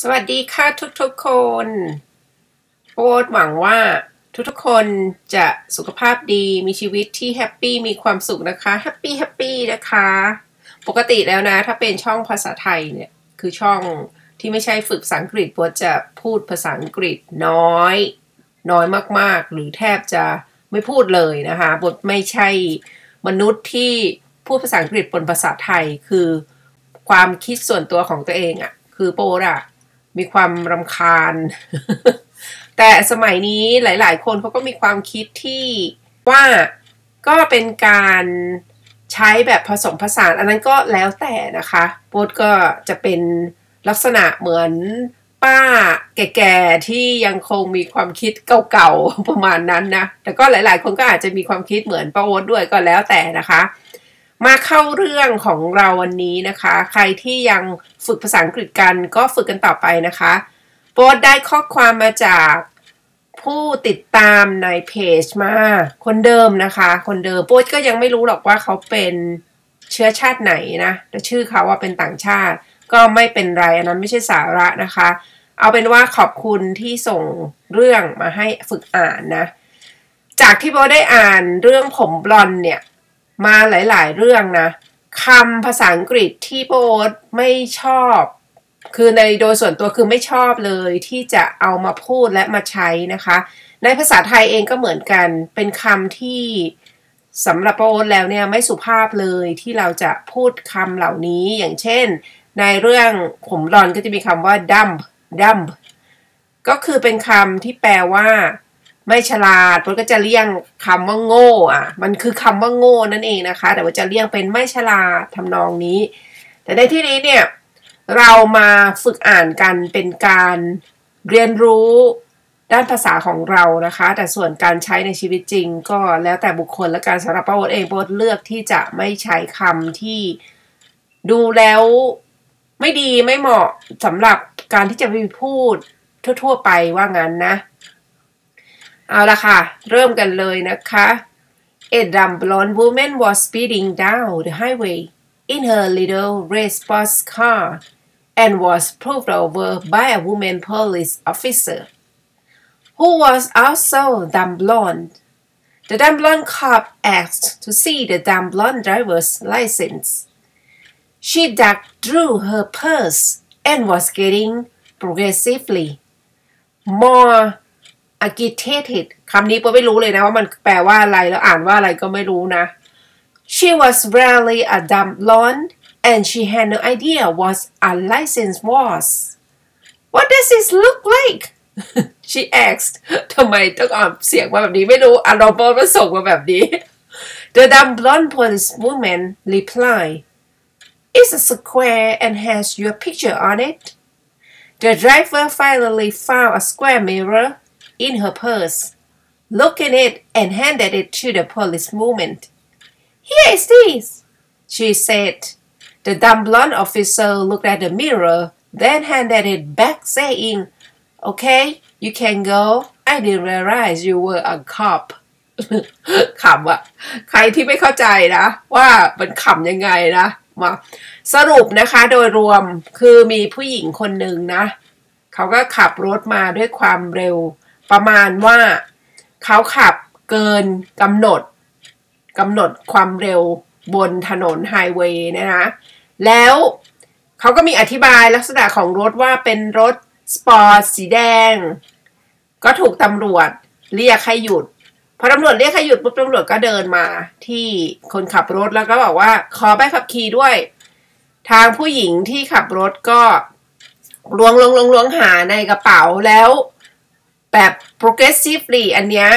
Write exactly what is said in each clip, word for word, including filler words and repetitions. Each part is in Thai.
สวัสดีค่ะทุกๆคนโอ๊ตหวังว่าทุกๆคนจะสุขภาพดีมีชีวิตที่แฮปปี้มีความสุขนะคะแฮปปี้แฮปปี้นะคะปกติแล้วนะถ้าเป็นช่องภาษาไทยเนี่ยคือช่องที่ไม่ใช่ฝึกภาษาอังกฤษโอ๊ตจะพูดภาษาอังกฤษน้อยน้อยมากๆหรือแทบจะไม่พูดเลยนะคะโอ๊ตไม่ใช่มนุษย์ที่พูดภาษาอังกฤษปนภาษาไทยคือความคิดส่วนตัวของตัวเองอ่ะคือโอ๊ตอะมีความรำคาญแต่สมัยนี้หลายๆคนเขาก็มีความคิดที่ว่าก็เป็นการใช้แบบผสมผสานอันนั้นก็แล้วแต่นะคะโอ๊ตก็จะเป็นลักษณะเหมือนป้าแก่ๆที่ยังคงมีความคิดเก่าๆประมาณนั้นนะแต่ก็หลายๆคนก็อาจจะมีความคิดเหมือนป้าโอ๊ตด้วยก็แล้วแต่นะคะมาเข้าเรื่องของเราวันนี้นะคะใครที่ยังฝึกภาษาอังกฤษกันก็ฝึกกันต่อไปนะคะโอ๊ตได้ข้อความมาจากผู้ติดตามในเพจมาคนเดิมนะคะคนเดิมโอ๊ตก็ยังไม่รู้หรอกว่าเขาเป็นเชื้อชาติไหนนะแต่ชื่อเขาว่าเป็นต่างชาติก็ไม่เป็นไรอันนั้นไม่ใช่สาระนะคะเอาเป็นว่าขอบคุณที่ส่งเรื่องมาให้ฝึกอ่านนะจากที่โอ๊ตได้อ่านเรื่องผมบลอนด์เนี่ยมาหลายๆเรื่องนะคำภาษาอังกฤษที่โอ๊ตไม่ชอบคือในโดยส่วนตัวคือไม่ชอบเลยที่จะเอามาพูดและมาใช้นะคะในภาษาไทยเองก็เหมือนกันเป็นคำที่สำหรับโอ๊ตแล้วเนี่ยไม่สุภาพเลยที่เราจะพูดคำเหล่านี้อย่างเช่นในเรื่องผมบลอนด์ก็จะมีคำว่า dumb dumb ก็คือเป็นคำที่แปลว่าไม่ฉลาดโอ๊ตก็จะเลี่ยงคำว่าโง่อ่ะมันคือคำว่าโง่นั่นเองนะคะแต่ว่าจะเลี่ยงเป็นไม่ฉลาดทำนองนี้แต่ในที่นี้เนี่ยเรามาฝึกอ่านกันเป็นการเรียนรู้ด้านภาษาของเรานะคะแต่ส่วนการใช้ในชีวิตจริงก็แล้วแต่บุคคลและการสำหรับโอ๊ตเองโอ๊ตเลือกที่จะไม่ใช้คำที่ดูแล้วไม่ดีไม่เหมาะสำหรับการที่จะไปพูดทั่วๆไปว่างั้นนะเอาละค่ะเริ่มกันเลยนะคะ A dumb blonde woman was speeding down the highway in her little red sports car and was pulled over by a woman police officer who was also dumb blonde. The dumb blonde cop asked to see the dumb blonde driver's license. She dug through her purse and was getting progressively more agitated คำนี้โอ๊ตไม่รู้เลยนะว่ามันแปลว่าอะไรแล้วอ่านว่าอะไรก็ไม่รู้นะ She was rarely a dumb blonde and she had no idea what a license was. What does it look like? She asked. ทำไมต้องออกเสียงมาแบบนี้ไม่รู้อารมณ์มันส่งมาแบบนี้ The dumb blonde policewoman replied, "It's a square and has your picture on it." The driver finally found a square mirror.in her purse, looked at it and handed it to the policewoman. Here is this, she said. The dumb blonde officer looked at the mirror, then handed it back, saying, "Okay, you can go. I didn't realize you were a cop." ขำอะใครที่ไม่เข้าใจนะว่ามันขำยังไงนะมาสรุปนะคะโดยรวมคือมีผู้หญิงคนหนึ่งนะเขาก็ขับรถมาด้วยความเร็วประมาณว่าเขาขับเกินกำหนดกำหนดความเร็วบนถนนไฮเวย์นะคะแล้วเขาก็มีอธิบายลักษณะของรถว่าเป็นรถสปอร์ตสีแดงก็ถูกตำรวจเรียกให้หยุดพอตำรวจเรียกให้หยุดปุ๊บตำรวจก็เดินมาที่คนขับรถแล้วก็บอกว่าขอใบขับขี่ด้วยทางผู้หญิงที่ขับรถก็ล้วงล้วงล้วงล้วงหาในกระเป๋าแล้วแบบ progressively อันเนี้ย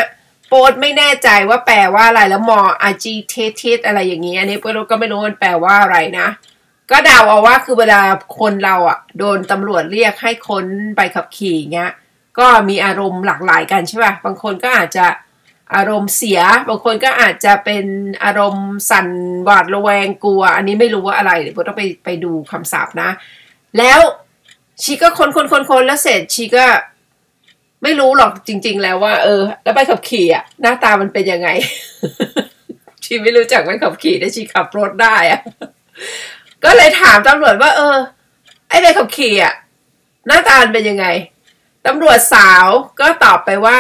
โอ๊ตไม่แน่ใจว่าแปลว่าอะไรแล้วมอ agitated อะไรอย่างเงี้ยอันนี้โอ๊ตก็ไม่รู้มันแปลว่าอะไรนะก็เดาเอาว่าคือเวลาคนเราอ่ะโดนตำรวจเรียกให้ค้นใบขับขี่เงี้ยก็มีอารมณ์หลากหลายกันใช่ป่ะบางคนก็อาจจะอารมณ์เสียบางคนก็อาจจะเป็นอารมณ์สั่นหวาดระแวงกลัวอันนี้ไม่รู้ว่าอะไรเดี๋ยวโอ๊ตต้องไปไปดูคำศัพท์นะแล้วชีก็ค้นค้นค้นค้นแล้วเสร็จชีก็ไม่รู้หรอกจริงๆแล้วว่าเออแล้วใบขับขี่อ่ะหน้าตามันเป็นยังไง ชีไม่รู้จักไม่ขับขี่แต่ชีขับรถได้อะ ก็เลยถามตำรวจว่าเออไอ้ใบขับขี่อะหน้าตาเป็นยังไงตำรวจสาวก็ตอบไปว่า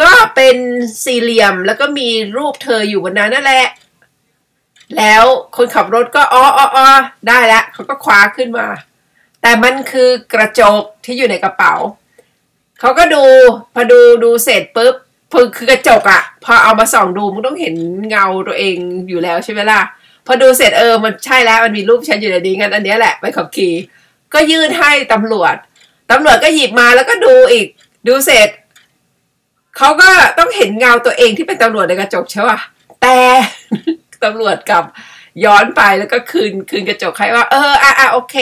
ก็เป็นสี่เหลี่ยมแล้วก็มีรูปเธออยู่บนนั้นนั่นแหละแล้วคนขับรถก็อ๋ออ๋ออ๋อได้แล้วเขาก็คว้าขึ้นมาแต่มันคือกระจกที่อยู่ในกระเป๋าเขาก็ดูพอดูดูเสร็จปุ๊บคือคือกระจกอะพอเอามาส่องดูมันต้องเห็นเงาตัวเองอยู่แล้วใช่ไหมล่ะพอดูเสร็จเออมันใช่แล้วมันมีรูปฉันอยู่ในนี้งั้นอันนี้แหละใบขับขี่ก็ยื่นให้ตำรวจตำรวจก็หยิบมาแล้วก็ดูอีกดูเสร็จเขาก็ต้องเห็นเงาตัวเองที่เป็นตำรวจในกระจกใช่ป่ะแต่ตำรวจกลับย้อนไปแล้วก็คืนคืนกระจกให้ว่าเอออ่ะอ่ะโอเค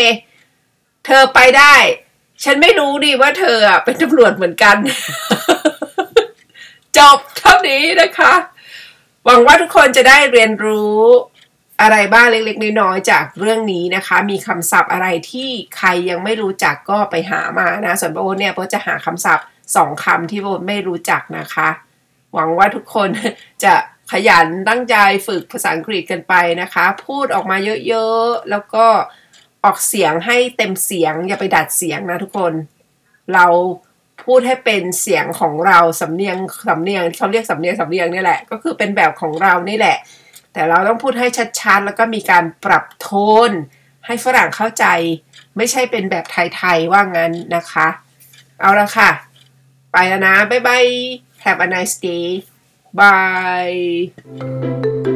เธอไปได้ฉันไม่รู้ดิว่าเธอเป็นตำรวจเหมือนกัน จบเท่านี้นะคะหวังว่าทุกคนจะได้เรียนรู้อะไรบ้างเล็กๆน้อยๆจากเรื่องนี้นะคะมีคำศัพท์อะไรที่ใครยังไม่รู้จักก็ไปหามานะส่วนโบเนี่ยโบจะหาคำศัพท์สองคำที่โบไม่รู้จักนะคะหวังว่าทุกคนจะขยันตั้งใจฝึกภาษาอังกฤษกันไปนะคะพูดออกมาเยอะๆแล้วก็ออกเสียงให้เต็มเสียงอย่าไปดัดเสียงนะทุกคนเราพูดให้เป็นเสียงของเราสำเนียงสำเนียงเขาเรียกสำเนียงสำเนียงนี่แหละก็คือเป็นแบบของเรานี่แหละแต่เราต้องพูดให้ชัดๆแล้วก็มีการปรับโทนให้ฝรั่งเข้าใจไม่ใช่เป็นแบบไทยๆว่างั้นนะคะเอาละค่ะไปแล้วนะบ๊ายบาย Have a nice day bye